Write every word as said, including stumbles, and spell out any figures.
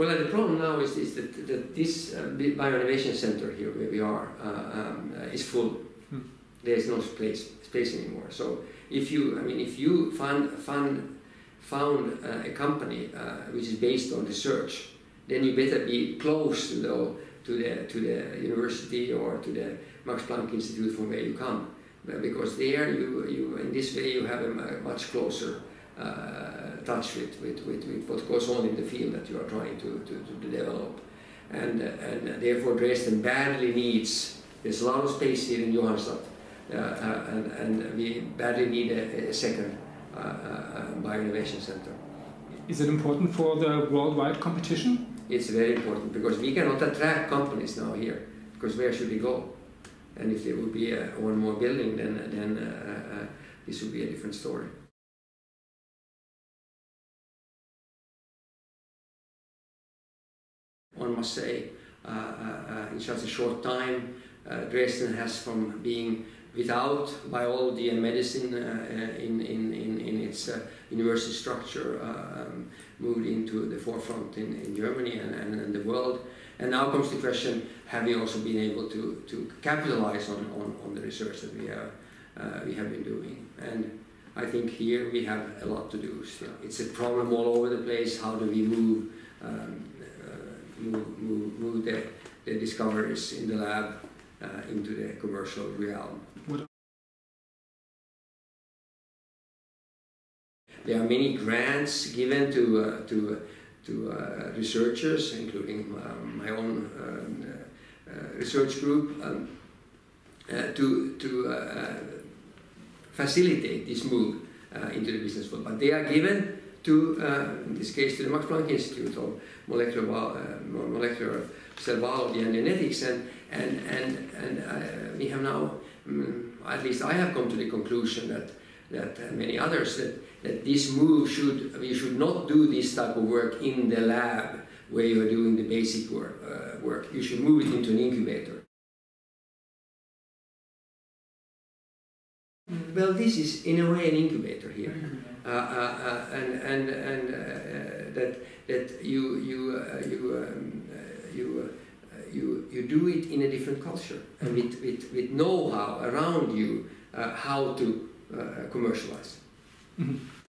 Well, the problem now is, is that, that this uh, bioinnovation center here where we are uh, um, uh, is full. Hmm. There is no space space anymore. So if you, I mean, if you fund fund found uh, a company uh, which is based on research, then you better be close to the to the to the university or to the Max Planck Institute from where you come, because there you you in this way you have a much closer uh, touch with, with with with what goes on in the field that you are trying to to, to develop, and and therefore Dresden badly needs. There's a lot of space here in Johannstadt, uh, uh, and and we badly need a, a second uh, uh, bioinnovation center. Is it important for the worldwide competition? It's very important, because we cannot attract companies now here, because where should we go? And if there would be a, one more building, then, then uh, uh, this would be a different story. One must say, uh, uh, in such a short time, uh, Dresden has, from being without biology and medicine uh, in, in, in, in its uh, university structure, uh, um, moved into the forefront in, in Germany and, and, and the world. And now comes the question, have we also been able to, to capitalize on, on, on the research that we have, uh, we have been doing? And I think here we have a lot to do still. It's a problem all over the place. How do we move, um, uh, move, move, move the, the discoveries in the lab uh, into the commercial realm? What? There are many grants given to, uh, to, to uh, researchers, including uh, my own um, uh, research group, um, uh, to, to uh, facilitate this move uh, into the business world. But they are given to, uh, in this case, to the Max Planck Institute of Molecular, Bio uh, Molecular Cell Biology and Genetics, and, and, and, and uh, we have now, um, at least I have come to the conclusion that that uh, many others, that, that this move should, we should not do this type of work in the lab where you are doing the basic work. Uh, work. You should move it into an incubator. Well, this is in a way an incubator here, uh, uh, uh, and, and, and uh, uh, that, that you, you, uh, you, um, uh, you, uh, you, you do it in a different culture, and with, with, with know-how around you, uh, how to Uh, commercialize. Mm-hmm.